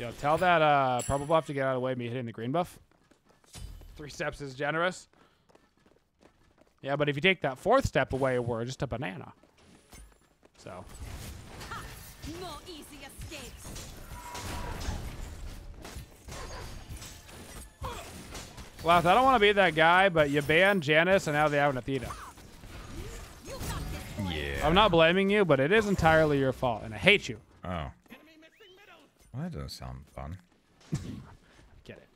Yo, tell that purple buff to get out of the way of me hitting the green buff. 3 steps is generous. Yeah, but if you take that 4th step away, we're just a banana. So. Ha! No easy escapes. Well, I don't want to be that guy, but you banned Janice, and now they have an Athena. Yeah. I'm not blaming you, but it is entirely your fault, and I hate you. Oh. Well, that doesn't sound fun. Get it.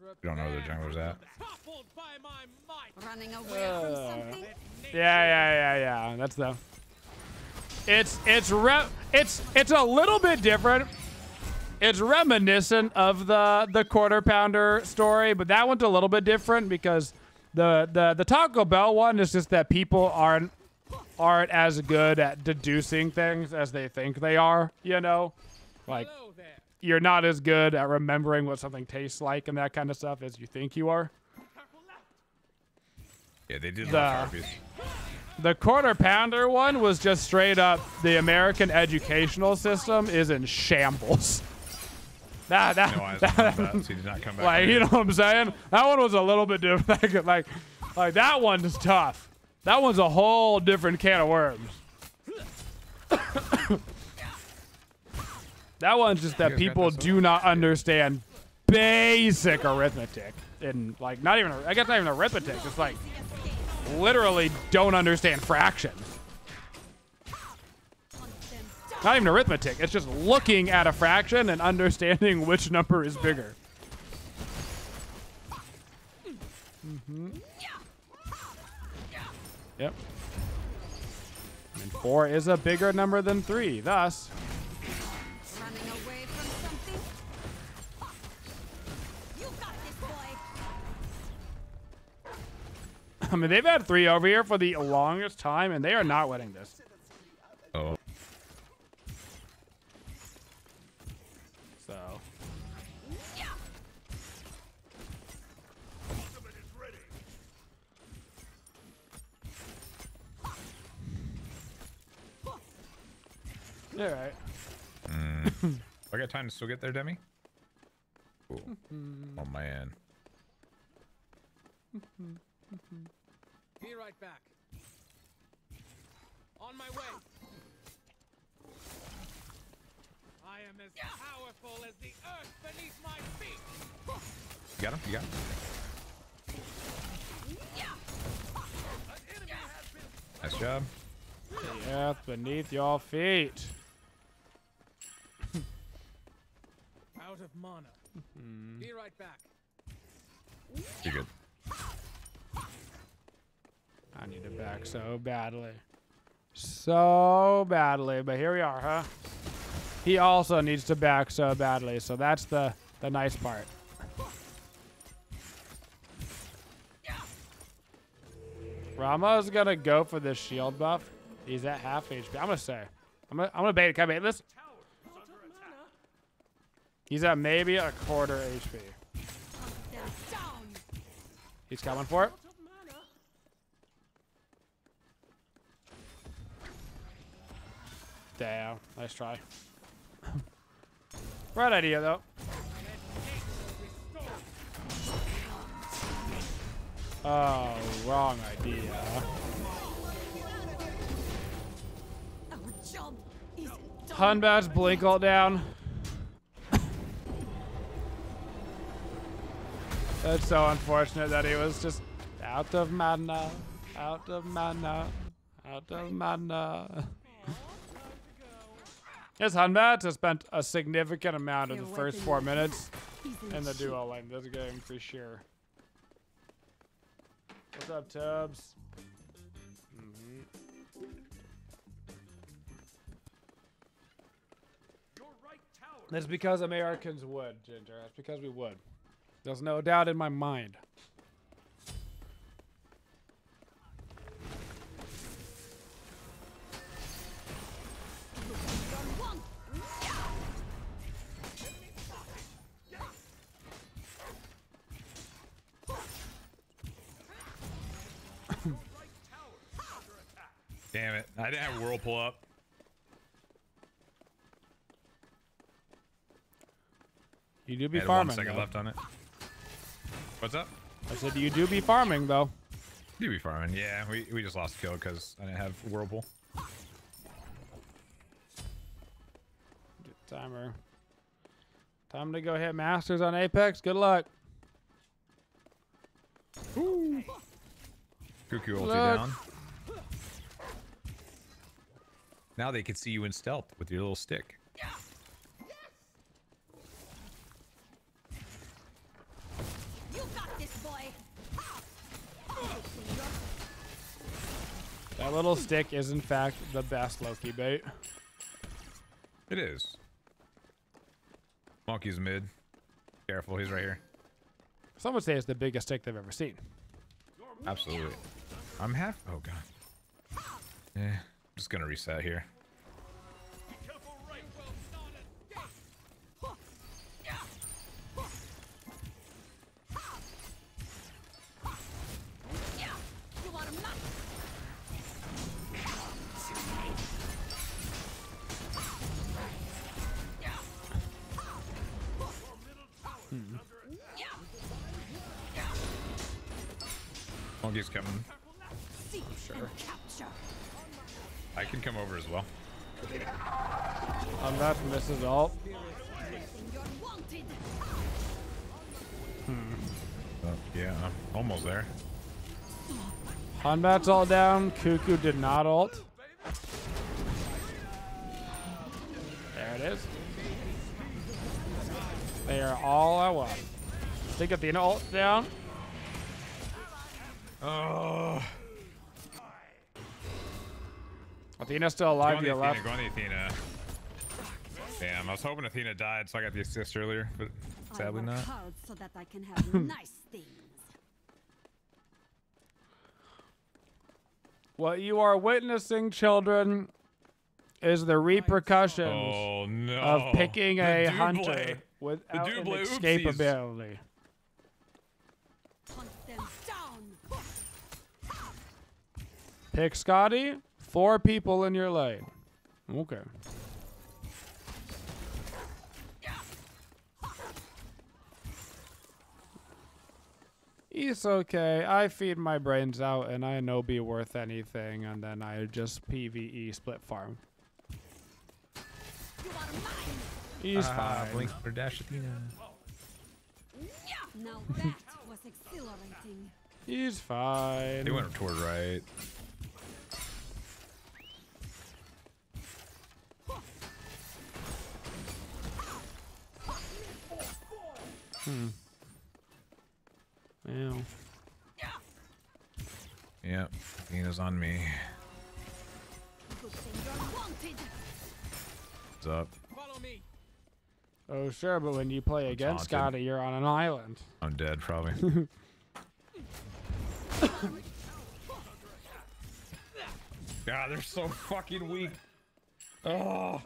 You don't know where the jungler's at. Running away from something? Yeah. That's the. It's a little bit different. It's reminiscent of the quarter pounder story, but that one's a little bit different because the Taco Bell one is just that people aren't as good at deducing things as they think they are. You know, like you're not as good at remembering what something tastes like and that kind of stuff as you think you are. Yeah, they did the quarter pounder one was just straight up the American educational system is in shambles. Like, you know what I'm saying? That one was a little bit different. like that one's tough. That one's a whole different can of worms. That one's just that people do not understand basic arithmetic. And like, not even, I guess not even arithmetic. It's like literally don't understand fractions. Not even arithmetic. It's just looking at a fraction and understanding which number is bigger. Mm-hmm. Yep. And 4 is a bigger number than 3. Thus. Running away from something. You got this, boy. I mean, they've had 3 over here for the longest time, and they are not winning this. Oh. All right. I got time to still get there, Demi. Ooh. Oh man. Be right back. On my way. I am as powerful as the earth beneath my feet. You got him. You got him. Nice job. The earth beneath your feet. Out of mana. Be right back. You're good. I need it back so badly. So badly, but here we are, huh? He also needs to back so badly, so that's the nice part. Rama's gonna go for this shield buff. He's at half HP. I'm gonna say. I'm gonna bait it. Can I bait this? He's at maybe a quarter HP. He's coming for it. Damn. Nice try. Right idea, though. Oh, wrong idea. Hun Batz blink all down. That's so unfortunate that he was just out of mana, out of mana, out of mana. Yes, Hun Batz has spent a significant amount of the first 4 minutes in the duo lane this game for sure. What's up, Tubbs? That's because Americans would, Ginger. That's because we would. There's no doubt in my mind. Damn it. I didn't have Whirlpool up. You do be farming. 1 second left on it. What's up? I said you do be farming though. You do be farming. Yeah, we just lost a kill because I didn't have whirlpool. Timer. Time to go hit masters on Apex. Good luck. Ooh. Cuckoo ulti down. Now they can see you in stealth with your little stick. Yes. Yes. You got this, boy. That little stick is in fact the best Loki bait. It is. Monkey's mid. Careful, he's right here. Some would say it's the biggest stick they've ever seen. Absolutely. I'm half. Oh god. Yeah, I'm just gonna reset here. He's coming. Sure. I can come over as well. I'm not missing ult. Yeah, I'm almost there. Hun Batz all down. Cuckoo did not ult. There it is. They are all I want. They got the ult down. Oh. Athena's still alive to your left. Go on the Athena. Damn, I was hoping Athena died so I got the assist earlier, but sadly not. So that I can have nice things. What you are witnessing, children, is the repercussions of picking a hunter without an escapability. Pick Skadi, 4 people in your lane. Okay. It's okay. I feed my brains out and I know be worth anything, and then I just PvE split farm. He's fine. Blink for dash Athena. Now that was exhilarating. He's fine. He went toward right. Wow. Yep, Athena's on me. What's up? Follow me. Oh sure, but when you play against Skadi, you're on an island. I'm dead, probably. God, they're so fucking weak. Oh.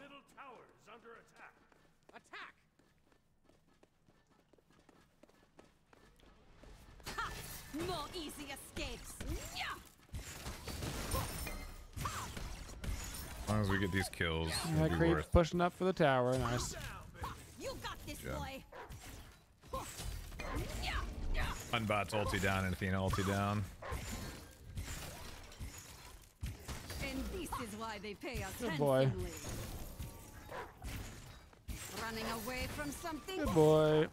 No easy escapes. As long as we get these kills, that creep's pushing up for the tower. Nice. You got this, boy. Hun Batz ulti down and Athena ulti down. And this is why they pay us. Good boy. Running away from something. Good boy.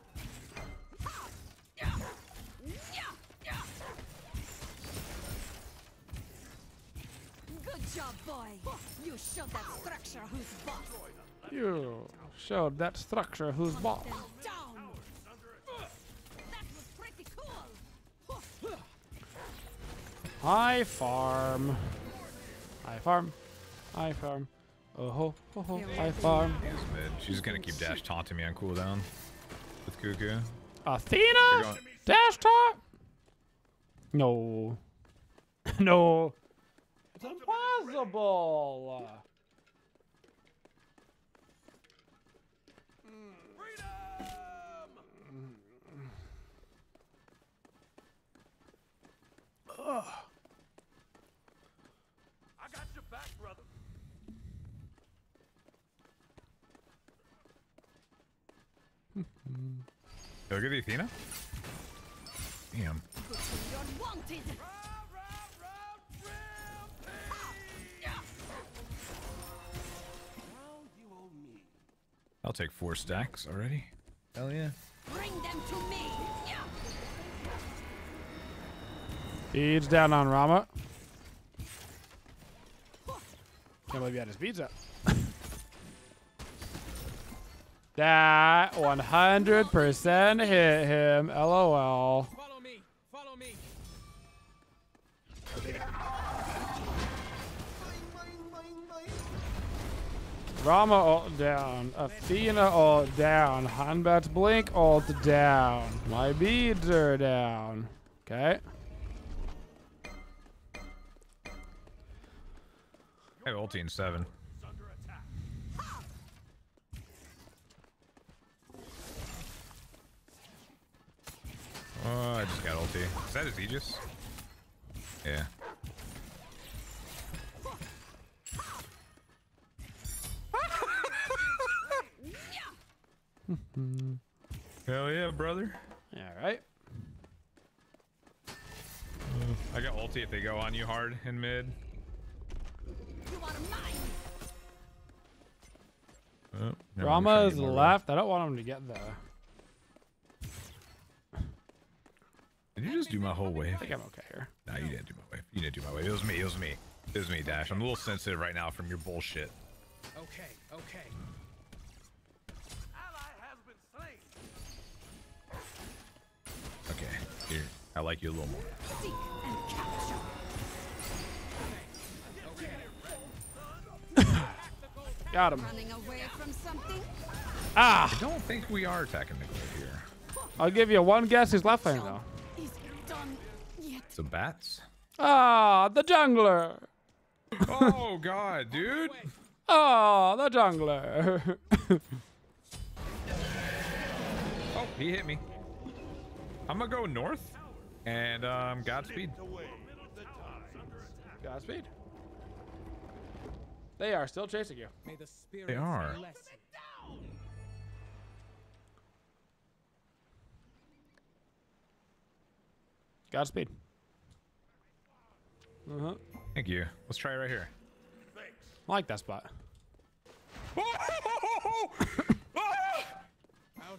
Job, boy. You showed that structure who's boss. You showed that structure who's boss. That was pretty cool. I farm. I farm. I farm. Oh ho ho ho. I farm. She's gonna keep dash taunting me on cooldown with Cuckoo. Athena dash taunt. No. No. It's impossible. Ugh. I got your back, brother. Did I get the Athena? Damn. I'll take 4 stacks already. Hell yeah. Bring them to me. Beads down on Rama. Can't believe you had his beads up. That 100% hit him. LOL. Follow me. Follow me. Rama ult down. Athena ult down. Hun Batz blink ult down. My beads are down. Okay. I have ulti in 7. Oh, I just got ulti. Is that his Aegis? Yeah. Hell yeah, brother. Alright. I got ulti if they go on you hard in mid. Oh, Rama is left. I don't want him to get there. Did you just do my whole wave? I think I'm okay here. No, you didn't do my wave. You didn't do my wave. It was me. It was me. It was me, Dash. I'm a little sensitive right now from your bullshit. Okay, okay. Ally has been slain. Okay, here. I like you a little more. Seek and capture. Got him. Running away from something? Ah! I don't think we are attacking the gold here. I'll give you one guess. He's left lane though. He's done yet. Some bats. Ah, the jungler. Oh god, dude. Oh, the jungler. Oh, he hit me. I'm gonna go north and Godspeed. Godspeed. They are still chasing you. May the spirit they are. Godspeed. Uh-huh. Thank you. Let's try it right here. Thanks. I like that spot. Out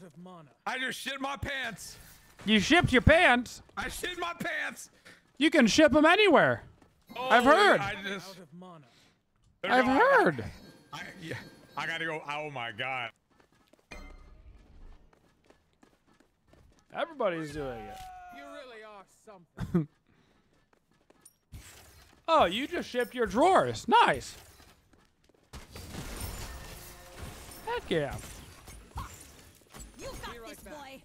of mana. I just shit my pants. You shipped your pants? I shit my pants. You can ship them anywhere. Oh, I've heard. I just... Out of mana. I've heard. I gotta go. Oh my god. Everybody's doing it. You really are something. Oh, you just shipped your drawers. Nice. Heck yeah. You got this, boy.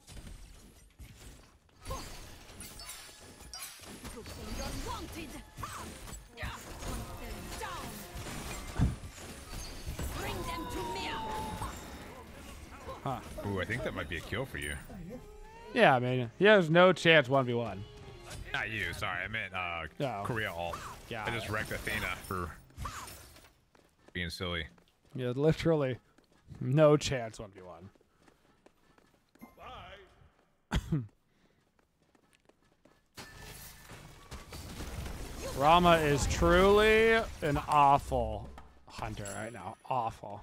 Unwanted. Huh. Ooh, I think that might be a kill for you. Yeah, I mean, he has no chance 1v1. Not you, sorry. I meant Korea ult. Yeah. I just wrecked Athena for being silly. Yeah, literally no chance 1v1. Bye. Rama is truly an awful hunter right now. Awful.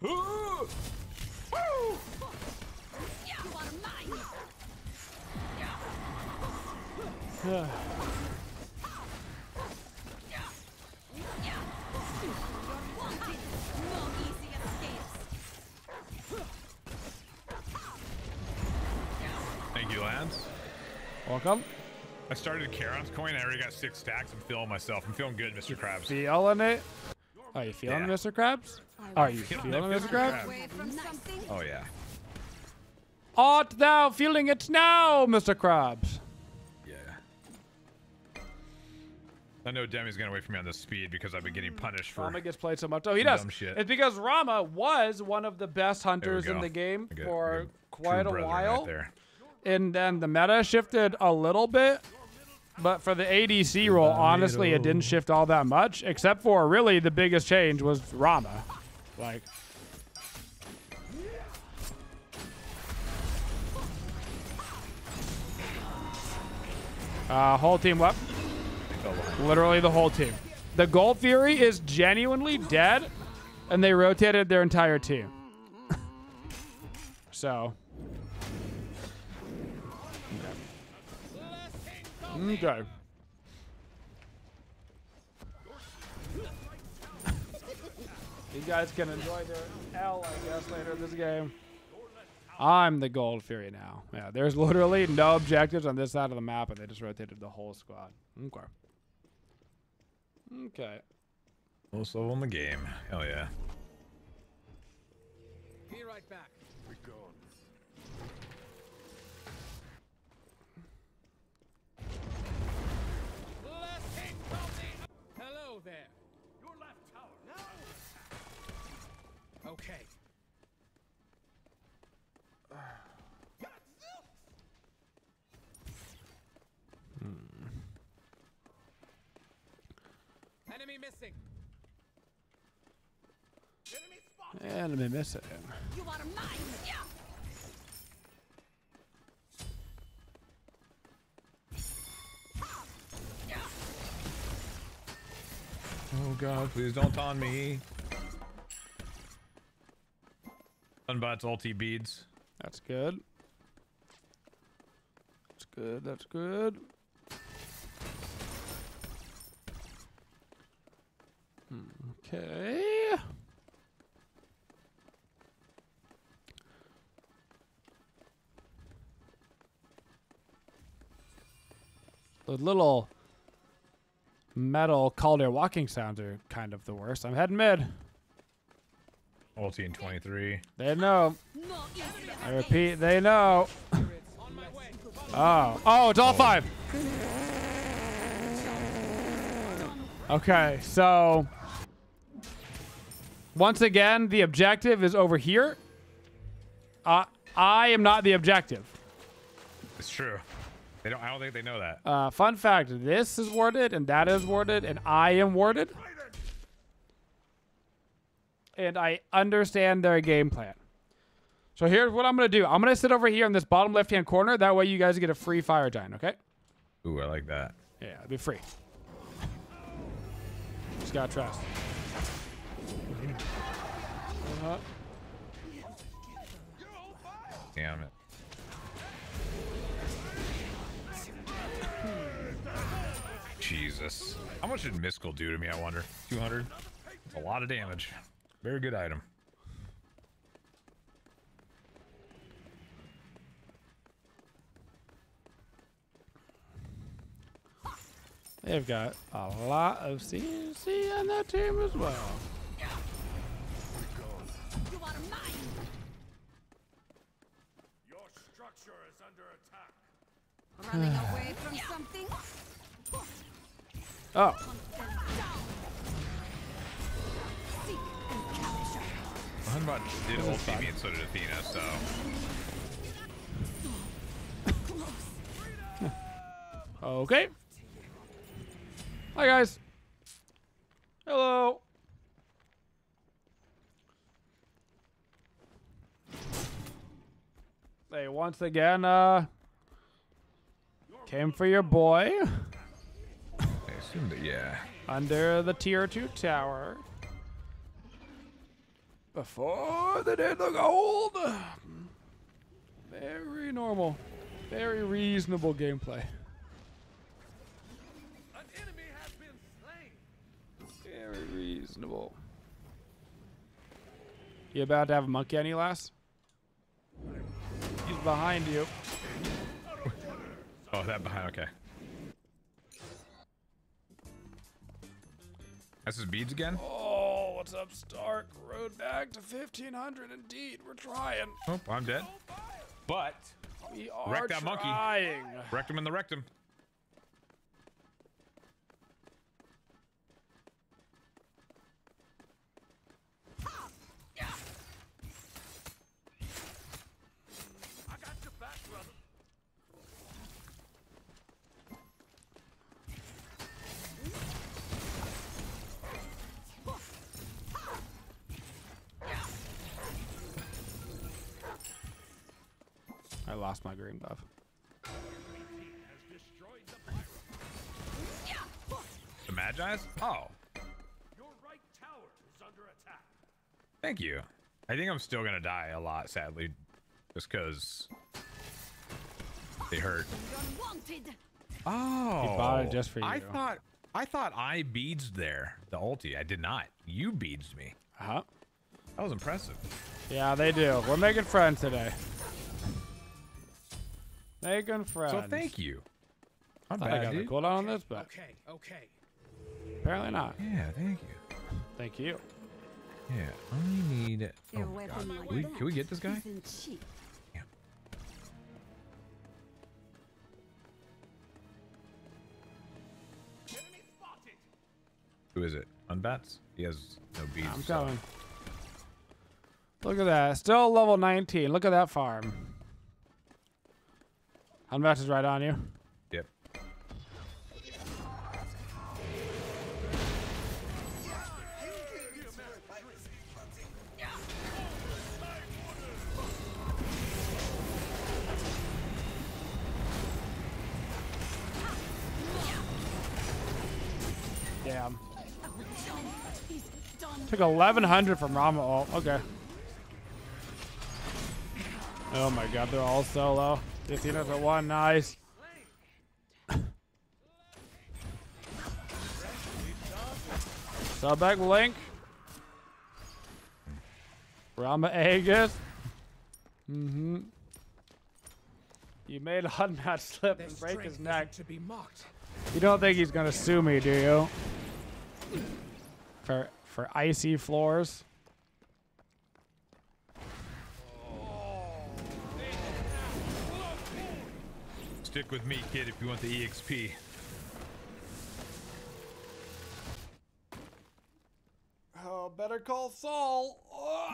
Ooh. Ooh. Thank you, lads. Welcome. I started Charon's Coin. I already got 6 stacks. I'm feeling myself. I'm feeling good, Mr. Krabs. Feeling it. Are you feeling Mr. Krabs? Are you feeling Mr. Krabs? Oh, yeah. Art thou feeling it now, Mr. Krabs? Yeah. I know Demi's going to wait for me on this speed because I've been getting punished for Rama gets played so much. Oh, he does. Dumb shit. It's because Rama was one of the best hunters in the game for quite a while. Right there. And then the meta shifted a little bit. But for the ADC role, honestly, it didn't shift all that much, except for really the biggest change was Rama. Like, Whole team left. Literally the whole team. The Gold Fury is genuinely dead, and they rotated their entire team. So. Okay. Okay. You guys can enjoy their L, I guess, later in this game. I'm the Gold Fury now. Yeah, there's literally no objectives on this side of the map, and they just rotated the whole squad. Okay. Okay. Most level in the game. Hell yeah. Be right back. We're gone. Hello there. Your left tower. No. Okay. Enemy missing. Enemy spotted. Enemy missing. You are mine. Yeah. Oh god, please don't taunt me. Hun Batz ulti beads. That's good. That's good. That's good. Okay. The little metal Calder walking sounds are kind of the worst. I'm heading mid. Ulti in 23. They know. I repeat, they know. Oh. Oh, it's all five. Okay, so... Once again, the objective is over here. I am not the objective. It's true. They don't. I don't think they know that. Fun fact: this is warded, and that is warded, and I am warded. And I understand their game plan. So here's what I'm gonna do. I'm gonna sit over here in this bottom left-hand corner. That way, you guys get a free fire giant. Okay? Ooh, I like that. Yeah, it'll be free. Just gotta trust. Damn it. Jesus. How much did Miskel do to me, I wonder? 200? A lot of damage. Very good item. They've got a lot of CNC on that team as well. Running away from something. Oh. Hun Batz did ult me and so did Athena, so. Okay. Hi guys. Hello. They once again came for your boy. I assumed that, yeah. Under the tier 2 tower. Before they did the gold. Very normal. Very reasonable gameplay. An enemy has been slain. Very reasonable. You about to have a monkey on you, lass? He's behind you. Oh, that behind, okay. That's his beads again? Oh, what's up, Stark? Road back to 1,500, indeed. We're trying. Oh, I'm dead. But, we are wreck that trying. Monkey. Wrecked him in the rectum. I lost my green buff. Magi's? Oh. Your right tower is under attack. Thank you. I think I'm still gonna die a lot, sadly, just because they hurt. Oh, he bought it just for you. I thought I beads there the ulti. I did not. You beads me. Uh-huh. That was impressive. Yeah, they do. We're making friends today. Making friends. So thank you. I'm bad, I got the cooldown on this, but okay. Apparently not. Yeah, thank you. Thank you. Yeah, I need. Oh my God. Can we get this guy? Yeah. Who is it? Hun Batz? He has no beads. I'm coming. Look at that. Still level 19. Look at that farm. Hun Batz is right on you. Yep. Damn. Took 1100 from Rama ult. Okay. Oh my God, they're all solo. Athena's at one. Nice. Sobek Link. Rama Aegis. Mm-hmm. You made a Hun Batz slip and break his neck. You don't think he's gonna sue me, do you? For icy floors. Stick with me, kid, if you want the EXP. Oh, Better Call Saul. Ugh.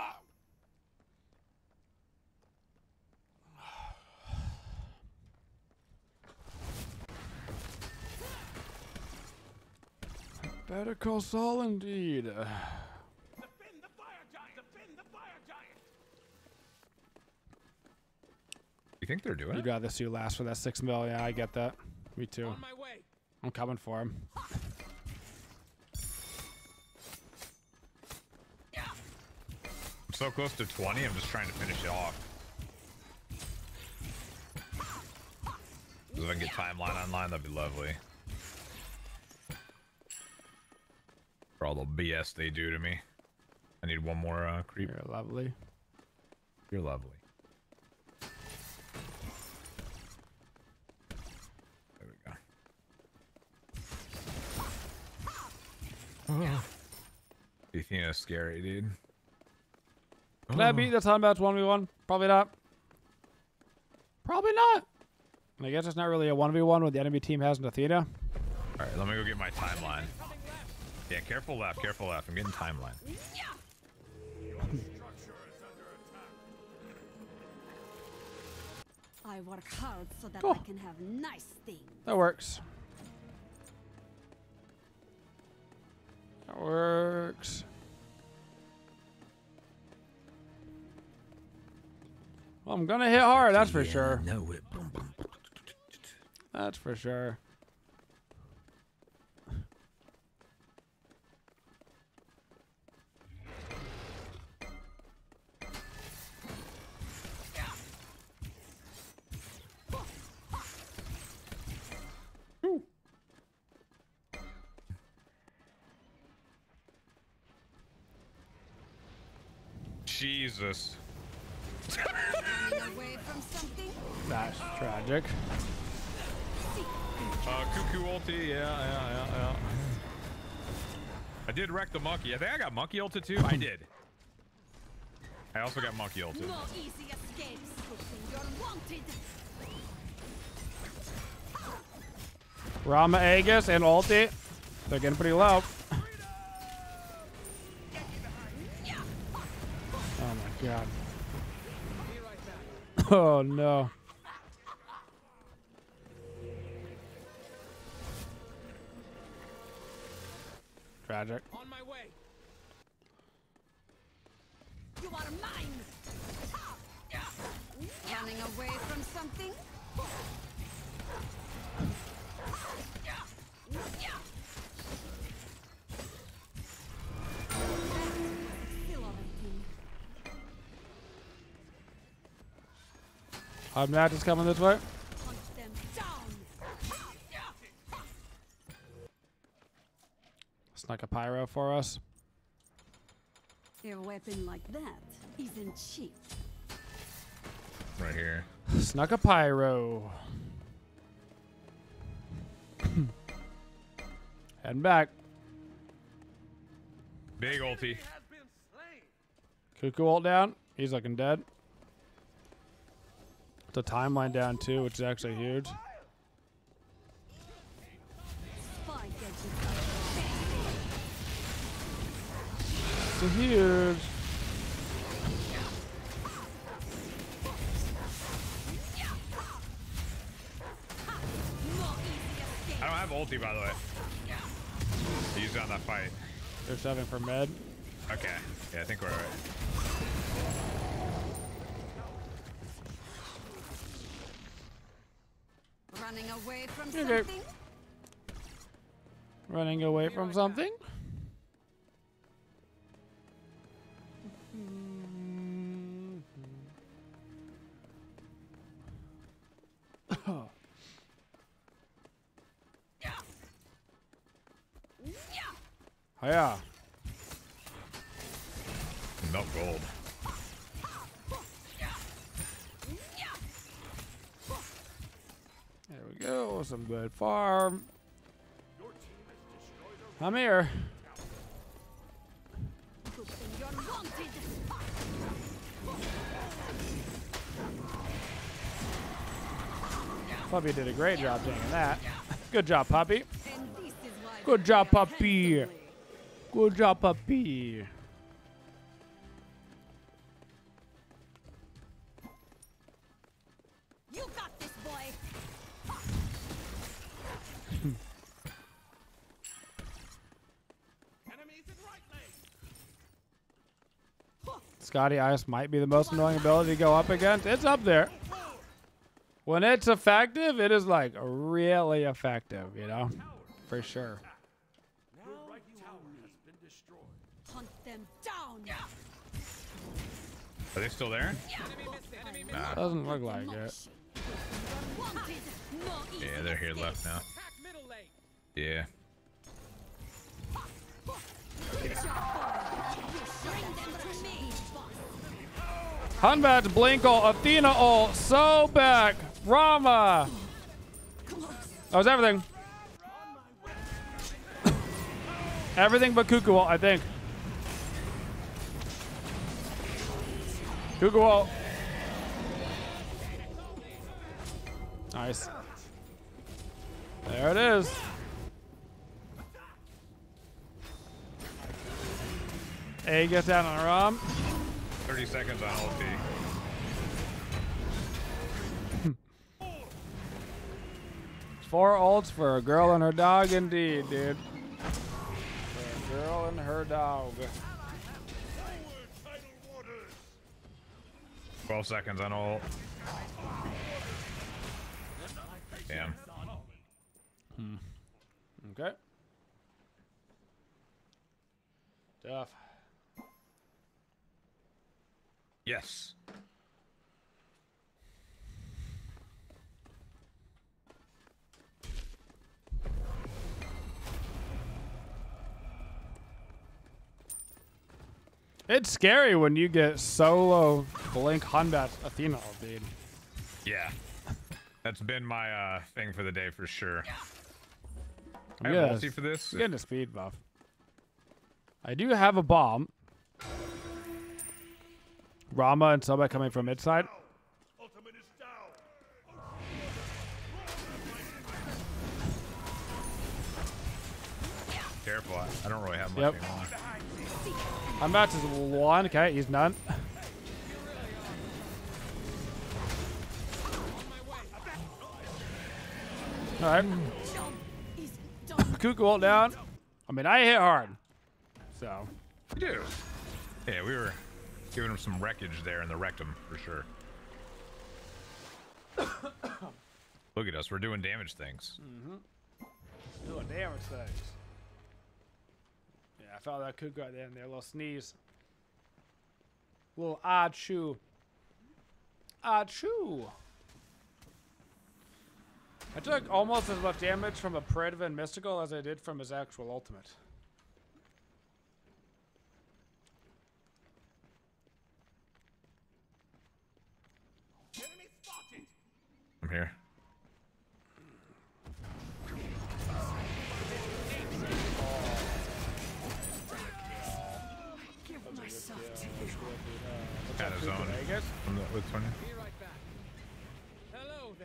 Better Call Saul, indeed. Defend the fire giant! Defend the fire giant! You think they're doing it? You got this. You last for that 6 mil. Yeah, I get that. Me too. On my way. I'm coming for him. I'm so close to 20. I'm just trying to finish it off. If I can get timeline online, that'd be lovely. All the BS they do to me. I need one more creep. You're lovely. You're lovely. There we go. Oh. Athena's scary, dude. Can I beat the Hun Batz 1v1? Probably not. Probably not. I guess it's not really a 1v1 when the enemy team has an Athena. All right, let me go get my timeline. Yeah, careful left, careful left. I'm getting timeline. I work hard so that I can have nice things. That works. That works. Well, I'm gonna hit hard, that's for sure. That's for sure. Jesus. That's tragic. Cuckoo ulti, yeah. I did wreck the monkey. I think I got monkey ulti too. I did. I also got monkey ulti. No easy escapes. Rama Aegis and ulti. They're getting pretty low. God. Oh no. Tragic. On my way. You are mine. Running away from something. I'm glad it's coming this way. Like a pyro for us. A weapon like that isn't cheap. Right here. Snuck a pyro. Heading back. Big ulti. Cuckoo ult down. He's looking dead. The timeline down too, which is actually huge. Huge. I don't have ulti, by the way. He's got that fight. They're shoving for med. Okay. Yeah, I think we're all right. Running away from something. Running away from something? Oh, yeah. Not gold. There we go. Some good farm. I'm here. Puppy did a great job doing that. Good job, Puppy. Good job, Puppy. Good job, Puppy. You got this, boy. Skadi Ice might be the most annoying ability to go up against. It's up there. When it's effective, it is like really effective, you know, for sure. Are they still there? Nah. Doesn't look like it. Yeah, they're here left now. Yeah. Hun Batz, Blinkle, Athena ult, Sobek, Rama. That was everything. Everything but Cuckoo ult, I think. Cuckoo ult. Nice. There it is. Aegis down on Rom. 30 seconds on ulti. 4 ults for a girl and her dog indeed, dude. For a girl and her dog. 12 seconds on ult. Damn. Okay. Tough. Yes. It's scary when you get solo Blink Hun Batz Athena, dude. Yeah. That's been my thing for the day for sure. I have ulti for this. I'm getting a speed buff. I do have a bomb. Rama and Sobek coming from mid side. Careful, I don't really have much anymore. I'm about to one. Okay, he's none. All right. Cuckoo ult down. I mean, I hit hard. So. You do. Yeah, we were giving him some wreckage there in the rectum for sure. Look at us. We're doing damage things. Mm-hmm. Doing damage things. I felt that Cuckoo right there, and their little sneeze. Little ah-choo. Ah-choo. I took almost as much damage from a Predven Mystical as I did from his actual ultimate. I'm here.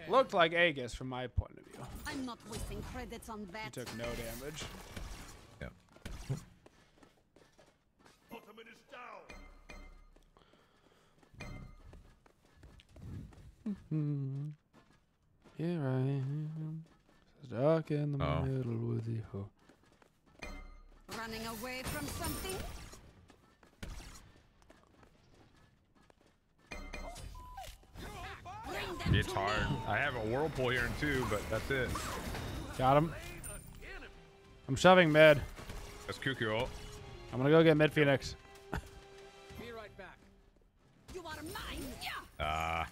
Looked like Aegis from my point of view. I'm not wasting credits on that. He took no damage. Yep. Ultimate is down. Here I am, stuck in the middle with you. Running away from something. It's hard. I have a whirlpool here in 2, but that's it. Got him. I'm shoving mid. That's Cuckoo ult. I'm gonna go get mid Phoenix. Be right back. You want a mine? Yeah.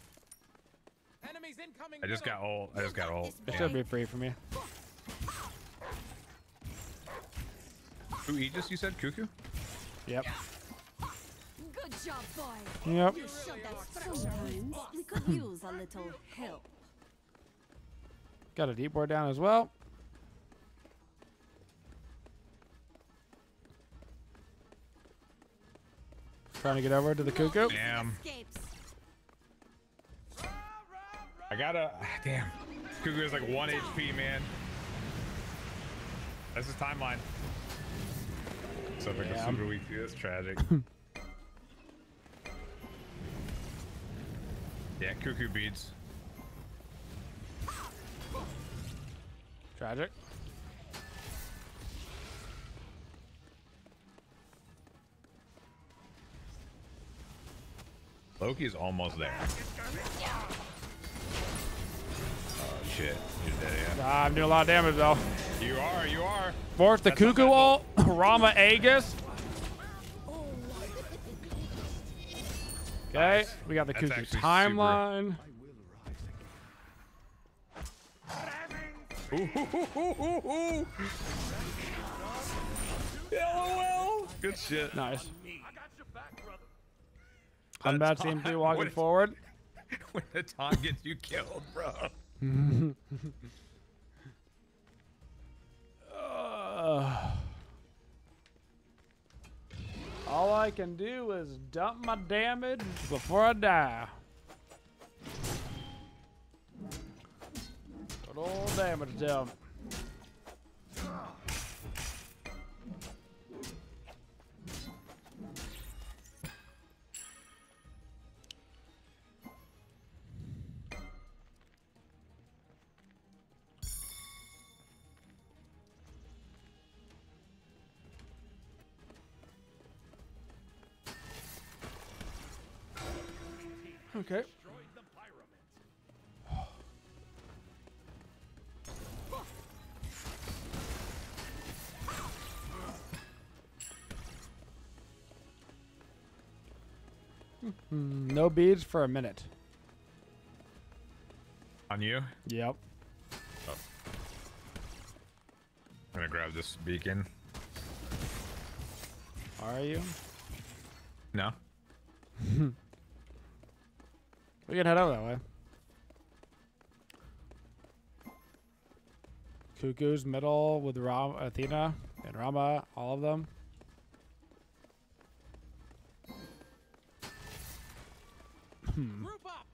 Enemies incoming. I just got ult. I just got ult. It should be free for me. Who Aegis? You said Cuckoo? Yep. Good job, boy. Yep. You showed that sometimes we could use a little help. Got a deep board down as well. Trying to get over to the Cuckoo. Damn. I gotta. Damn. Cuckoo is like 1 HP, man. That's his timeline. Something super weak too. That's tragic. Yeah, Cuckoo beads. Tragic. Loki's almost there. Oh shit. You're dead, yeah. I'm doing a lot of damage though. You are, you are. Force the Cuckoo ult, Rama Aegis. Okay, nice. We got the Cuckoo timeline. Ooh. LOL. Good shit. Nice. Hun Batz seems to be walking forward. When the time gets you killed, bro. All I can do is dump my damage before I die. Good old damage dump. Okay. No beads for a minute. On you? Yep. Oh. I'm gonna grab this beacon. Are you? No. We can head out that way. Cuckoo's middle with Rama, Athena and Rama, all of them. Group up.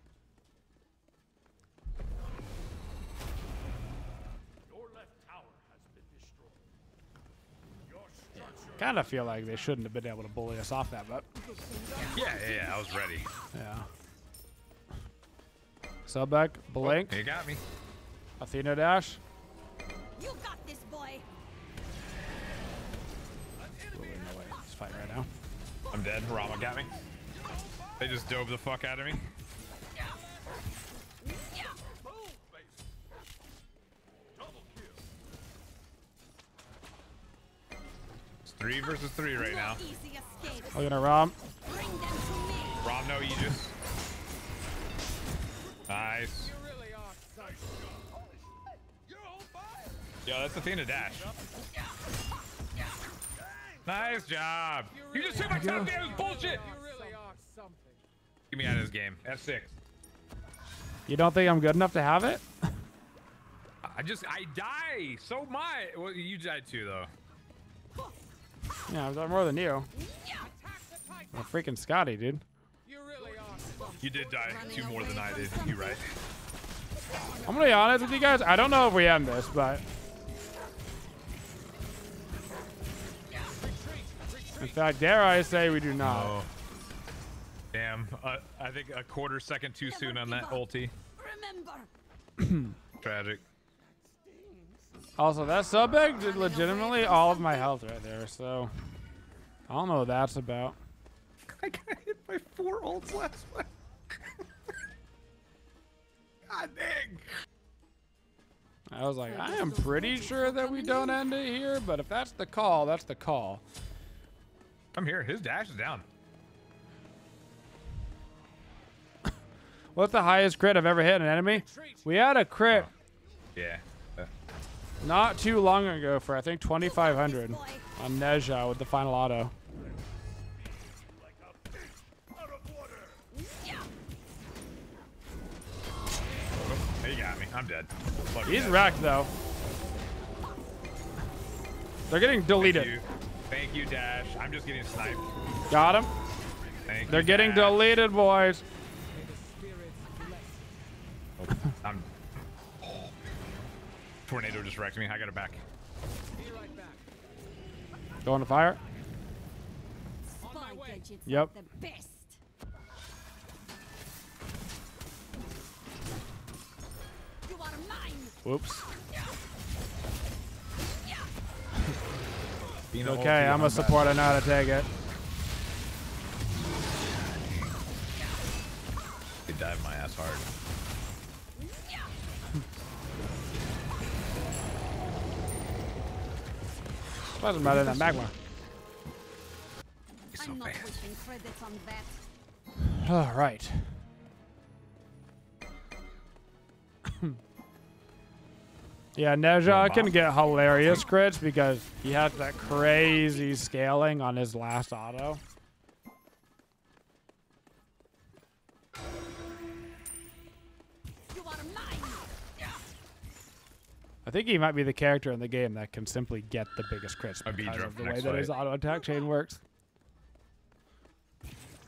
Your left tower has been destroyed. Your structure. Kind of feel like they shouldn't have been able to bully us off that, but yeah, I was ready. Yeah. Sobek, blink. Oh, you got me. Athena dash. You got this, boy. No way. He's fighting right now. I'm dead. Rama got me. They just dove the fuck out of me. It's 3 versus 3 right now. We're gonna Rom. Rom, no Aegis. Nice. You really are. Yo, that's Athena dash. Nice job. You just took my top down. It was bullshit. Get me out of this game. F6. You don't think I'm good enough to have it? I die so much. Well, you died too, though. Yeah, I've done more than you. I'm a freaking Skadi, dude. You did die two more than I did. You right. I'm gonna be honest with you guys. I don't know if we end this, but in fact, dare I say we do not. Oh. Damn. I think a quarter second too soon on that ulti. Remember. Tragic. Also, that Sobek did legitimately all of my health right there, so I don't know what that's about. I got hit by 4 ults last one. God dang. I was like, I am pretty sure that we don't end it here, but if that's the call, that's the call. I'm here. His dash is down. What's the highest crit I've ever hit an enemy? We had a crit. Oh. Yeah. Not too long ago for, I think, 2,500 on Nezha with the final auto. He got me. I'm dead. He's wrecked, though. They're getting deleted. Thank you, Dash. I'm just getting sniped. Got him. They're getting deleted, boys. Oh, tornado just wrecked me. I got it back. Going to fire. Yep. Whoops. Okay, I'm a support. I know how to take it. You dive my ass hard. Wasn't better than magma. I'm not wishing credits on that. All right. Yeah, Nezha can get hilarious crits because he has that crazy scaling on his last auto. I think he might be the character in the game that can simply get the biggest crits because of the way that his auto attack chain works.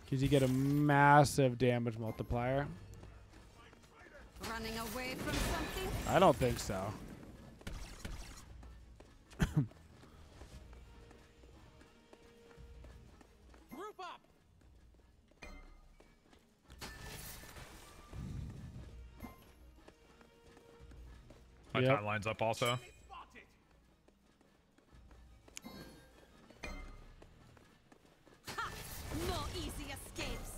Because you get a massive damage multiplier. Running away from something? I don't think so. My time lines up also. Ha! No easy escapes.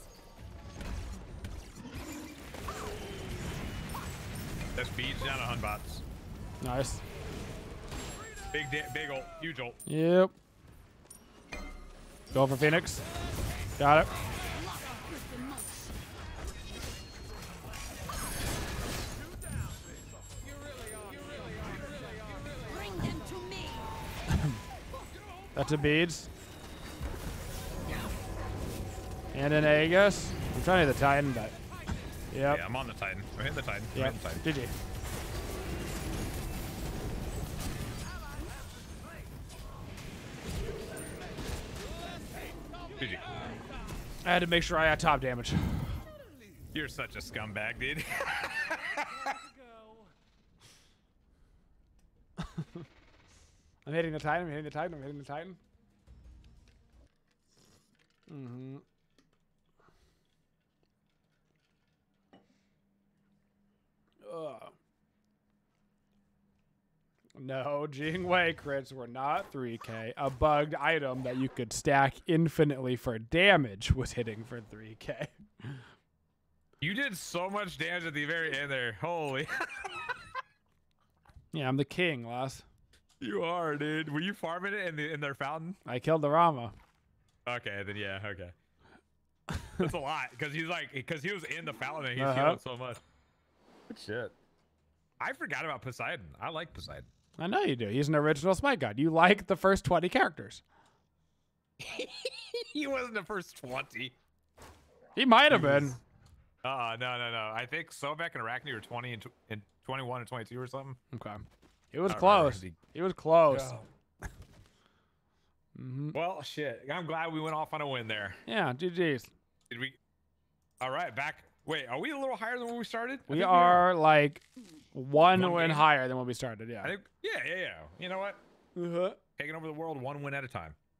That's beads down to Hun Batz. Nice. Big ult. Huge ult. Yep. Go for Phoenix. Got it. That's a beads. And an Aegis. I'm trying to hit the Titan, but. Yep. Yeah, I'm on the Titan. I'm hitting the Titan. Yep. I'm hitting the Titan. GG. I had to make sure I got top damage. You're such a scumbag, dude. I'm hitting the Titan, I'm hitting the Titan, I'm hitting the Titan. Mm-hmm. Ugh. No, Jing Wei crits were not 3K. A bugged item that you could stack infinitely for damage was hitting for 3K. You did so much damage at the very end there. Holy. Yeah, I'm the king, Loss. You are, dude. Were you farming it in their fountain? I killed the Rama. Okay, then yeah, okay. That's a lot, because he's like, because he was in the fountain and he healed so much. Good shit. I forgot about Poseidon. I like Poseidon. I know you do. He's an original Smite God. You like the first 20 characters. He wasn't the first 20. He might have been. No. I think Sobek and Arachne were 20 and 21 or 22 or something. Okay. It was close. It was close. Yeah. Mm-hmm. Well, shit. I'm glad we went off on a win there. Yeah, GG's. Did we? All right, back. Wait, are we a little higher than when we started? We are like one win higher than when we started. Yeah. I think, yeah. You know what? Uh-huh. Taking over the world one win at a time.